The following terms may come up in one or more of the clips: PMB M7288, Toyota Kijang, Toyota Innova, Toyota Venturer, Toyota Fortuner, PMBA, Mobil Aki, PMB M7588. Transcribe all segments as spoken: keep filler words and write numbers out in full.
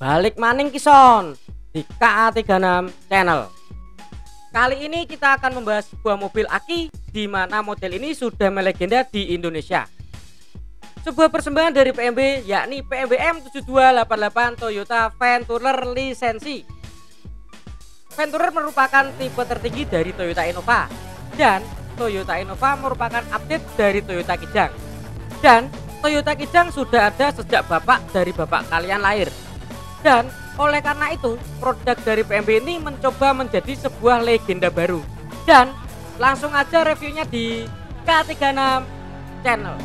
Balik maning kison di K A tiga enam Channel. Kali ini kita akan membahas sebuah mobil aki di mana model ini sudah melegenda di Indonesia. Sebuah persembahan dari P M B yakni P M B M tujuh dua delapan delapan Toyota Venturer lisensi. Venturer merupakan tipe tertinggi dari Toyota Innova dan Toyota Innova merupakan update dari Toyota Kijang. Dan Toyota Kijang sudah ada sejak bapak dari bapak kalian lahir. Dan oleh karena itu, produk dari P M B ini mencoba menjadi sebuah legenda baru. Dan langsung aja reviewnya di K A tiga enam Channel.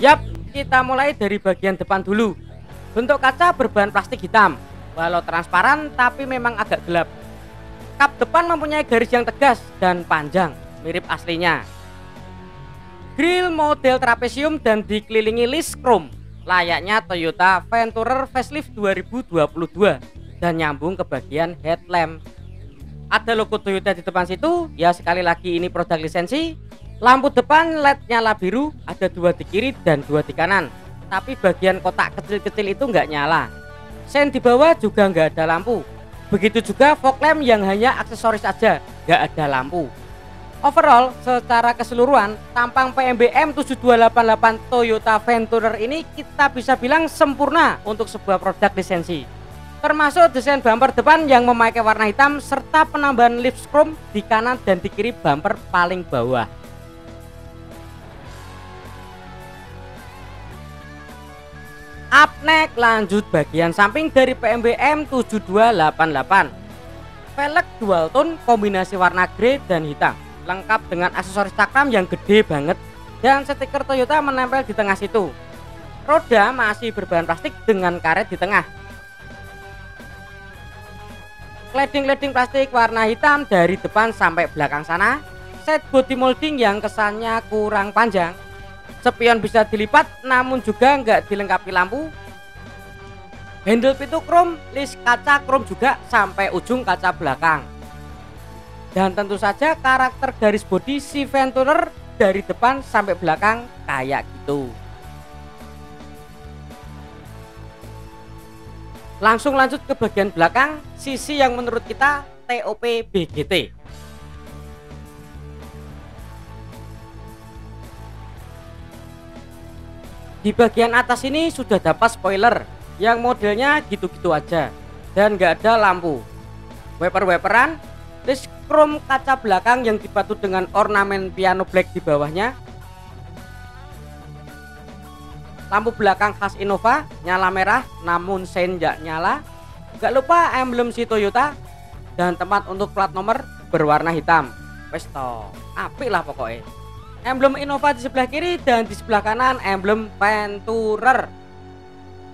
Yap, kita mulai dari bagian depan dulu. Bentuk kaca berbahan plastik hitam, walau transparan tapi memang agak gelap. Kap depan mempunyai garis yang tegas dan panjang, mirip aslinya. Grill model trapesium dan dikelilingi lis krom, layaknya Toyota Venturer facelift dua ribu dua puluh dua, dan nyambung ke bagian headlamp. Ada logo Toyota di depan situ, ya sekali lagi ini produk lisensi. Lampu depan L E D nyala biru, ada dua di kiri dan dua di kanan, tapi bagian kotak kecil-kecil itu nggak nyala. Sen di bawah juga nggak ada lampu. Begitu juga fog lamp yang hanya aksesoris aja, nggak ada lampu. Overall, secara keseluruhan tampang P M B M tujuh dua delapan delapan Toyota Venturer ini kita bisa bilang sempurna untuk sebuah produk lisensi. Termasuk desain bumper depan yang memakai warna hitam serta penambahan lips chrome di kanan dan di kiri bumper paling bawah. Up next, lanjut bagian samping dari P M B M tujuh dua delapan delapan. Velg dual tone kombinasi warna grey dan hitam, lengkap dengan aksesoris cakram yang gede banget dan stiker Toyota menempel di tengah situ. Roda masih berbahan plastik dengan karet di tengah. Cladding-cladding plastik warna hitam dari depan sampai belakang sana. Set body molding yang kesannya kurang panjang. Spion bisa dilipat namun juga nggak dilengkapi lampu. Handle pintu krom, list kaca krom juga sampai ujung kaca belakang. Dan tentu saja karakter garis bodi si Venturer dari depan sampai belakang kayak gitu. Langsung lanjut ke bagian belakang, sisi yang menurut kita T O P B G T. Di bagian atas ini sudah dapat spoiler yang modelnya gitu-gitu aja dan nggak ada lampu. Wiper-wiperan, list chrome kaca belakang yang dipatu dengan ornamen piano black di bawahnya. Lampu belakang khas Innova nyala merah namun sein nggak nyala. Nggak lupa emblem si Toyota dan tempat untuk plat nomor berwarna hitam. Pesto, apik lah pokoknya. Emblem Innova di sebelah kiri dan di sebelah kanan emblem Venturer.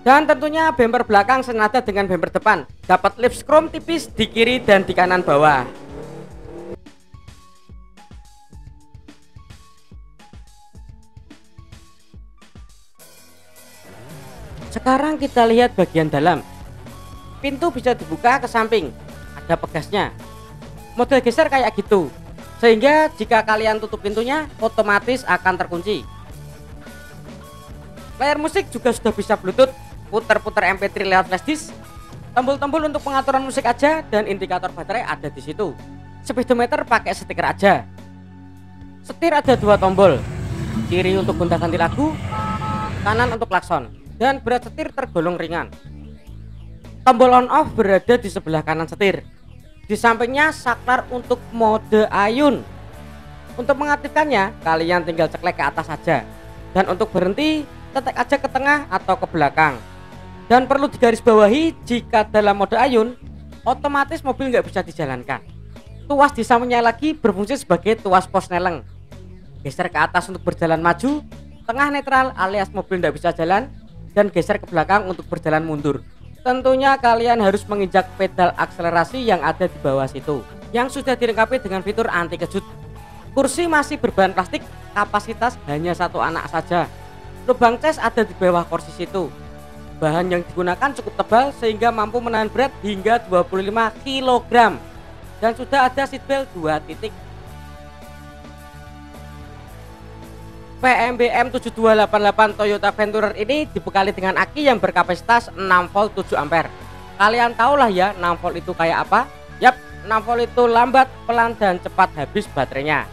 Dan tentunya bumper belakang senada dengan bumper depan, dapat lips chrome tipis di kiri dan di kanan bawah. Sekarang kita lihat bagian dalam. Pintu bisa dibuka ke samping, ada pegasnya. Model geser kayak gitu, sehingga jika kalian tutup pintunya otomatis akan terkunci. Player musik juga sudah bisa Bluetooth, putar-putar M P tiga lewat flash disk, tombol-tombol untuk pengaturan musik aja, dan indikator baterai ada di situ. Speedometer pakai stiker aja. Setir ada dua tombol, kiri untuk gonta-ganti lagu, kanan untuk klakson, dan berat setir tergolong ringan. Tombol on off berada di sebelah kanan setir. Di sampingnya saklar untuk mode ayun. Untuk mengaktifkannya kalian tinggal ceklek ke atas saja. Dan untuk berhenti cetek aja ke tengah atau ke belakang. Dan perlu digarisbawahi, jika dalam mode ayun otomatis mobil nggak bisa dijalankan. Tuas di sampingnya lagi berfungsi sebagai tuas pos neleng. Geser ke atas untuk berjalan maju, tengah netral alias mobil nggak bisa jalan, dan geser ke belakang untuk berjalan mundur. Tentunya kalian harus menginjak pedal akselerasi yang ada di bawah situ, yang sudah dilengkapi dengan fitur anti kejut. Kursi masih berbahan plastik, kapasitas hanya satu anak saja. Lubang cas ada di bawah kursi situ. Bahan yang digunakan cukup tebal sehingga mampu menahan berat hingga dua puluh lima kilogram. Dan sudah ada seatbelt dua titik. P M B M tujuh dua delapan delapan Toyota Venturer ini dibekali dengan aki yang berkapasitas enam volt tujuh ampere. Kalian tahulah ya enam volt itu kayak apa? Yap, enam volt itu lambat, pelan, dan cepat habis baterainya.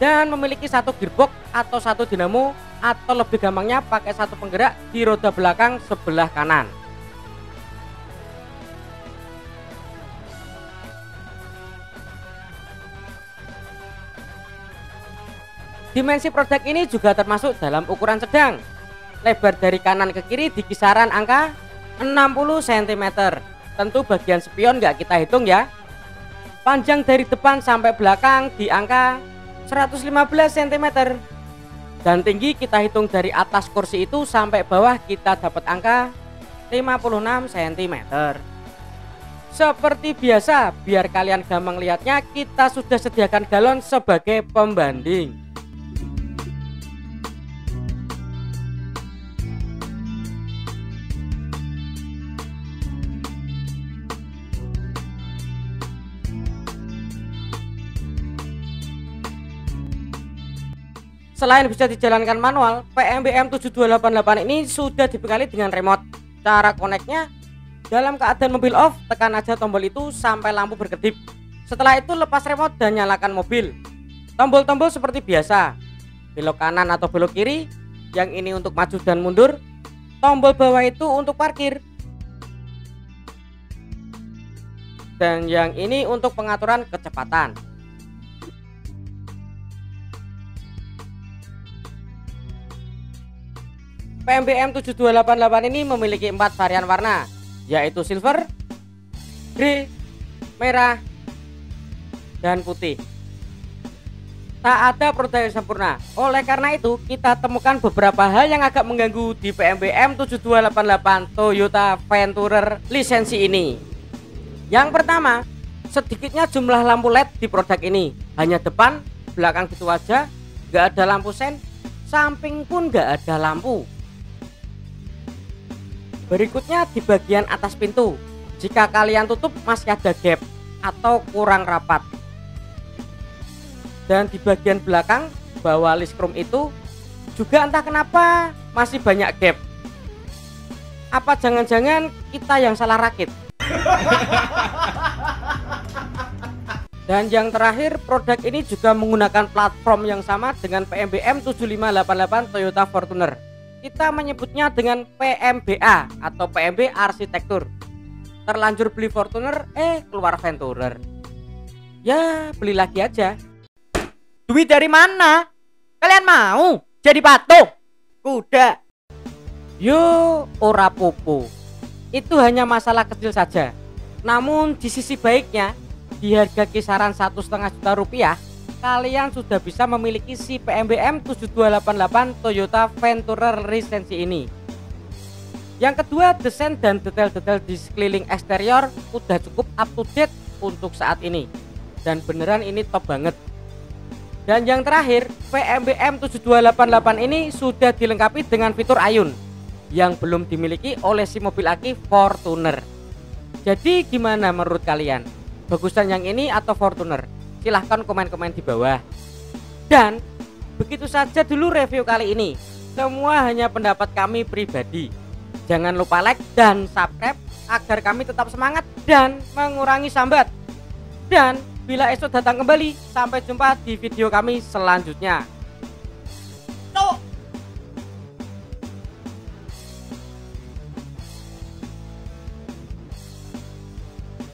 Dan memiliki satu gearbox atau satu dinamo, atau lebih gampangnya pakai satu penggerak di roda belakang sebelah kanan. Dimensi produk ini juga termasuk dalam ukuran sedang. Lebar dari kanan ke kiri di kisaran angka enam puluh sentimeter. Tentu bagian spion nggak kita hitung ya. Panjang dari depan sampai belakang di angka seratus lima belas sentimeter. Dan tinggi kita hitung dari atas kursi itu sampai bawah kita dapat angka lima puluh enam sentimeter. Seperti biasa, biar kalian gampang lihatnya, kita sudah sediakan galon sebagai pembanding. Selain bisa dijalankan manual, P M B M tujuh dua delapan delapan ini sudah dibekali dengan remote. Cara koneknya, dalam keadaan mobil off, tekan aja tombol itu sampai lampu berkedip. Setelah itu lepas remote dan nyalakan mobil. Tombol-tombol seperti biasa, belok kanan atau belok kiri, yang ini untuk maju dan mundur. Tombol bawah itu untuk parkir. Dan yang ini untuk pengaturan kecepatan. P M B M tujuh dua delapan delapan ini memiliki empat varian warna, yaitu silver, grey, merah, dan putih. Tak ada produk yang sempurna, oleh karena itu kita temukan beberapa hal yang agak mengganggu di P M B M tujuh dua delapan delapan Toyota Venturer lisensi ini. Yang pertama, sedikitnya jumlah lampu L E D di produk ini. Hanya depan, belakang gitu aja, nggak ada lampu sen, samping pun nggak ada lampu. Berikutnya di bagian atas pintu, jika kalian tutup masih ada gap atau kurang rapat. Dan di bagian belakang bawah liskrum itu juga entah kenapa masih banyak gap. Apa jangan-jangan kita yang salah rakit? Dan yang terakhir, produk ini juga menggunakan platform yang sama dengan P M B M tujuh lima delapan delapan Toyota Fortuner. Kita menyebutnya dengan P M B A atau P M B Arsitektur. Terlanjur beli Fortuner, eh keluar Venturer. Ya beli lagi aja. Duit dari mana? Kalian mau jadi patung? Kuda? Yo, ora popo. Itu hanya masalah kecil saja. Namun di sisi baiknya, di harga kisaran satu setengah juta rupiah, kalian sudah bisa memiliki si P M B M tujuh dua delapan delapan Toyota Venturer lisensi ini. Yang kedua, desain dan detail-detail di sekeliling eksterior udah cukup up to date untuk saat ini. Dan beneran ini top banget. Dan yang terakhir, P M B M tujuh dua delapan delapan ini sudah dilengkapi dengan fitur ayun yang belum dimiliki oleh si mobil aki Fortuner. Jadi gimana menurut kalian? Bagusan yang ini atau Fortuner? Silahkan komen-komen di bawah. Dan begitu saja dulu review kali ini. Semua hanya pendapat kami pribadi. Jangan lupa like dan subscribe agar kami tetap semangat dan mengurangi sambat. Dan bila esok datang kembali, sampai jumpa di video kami selanjutnya.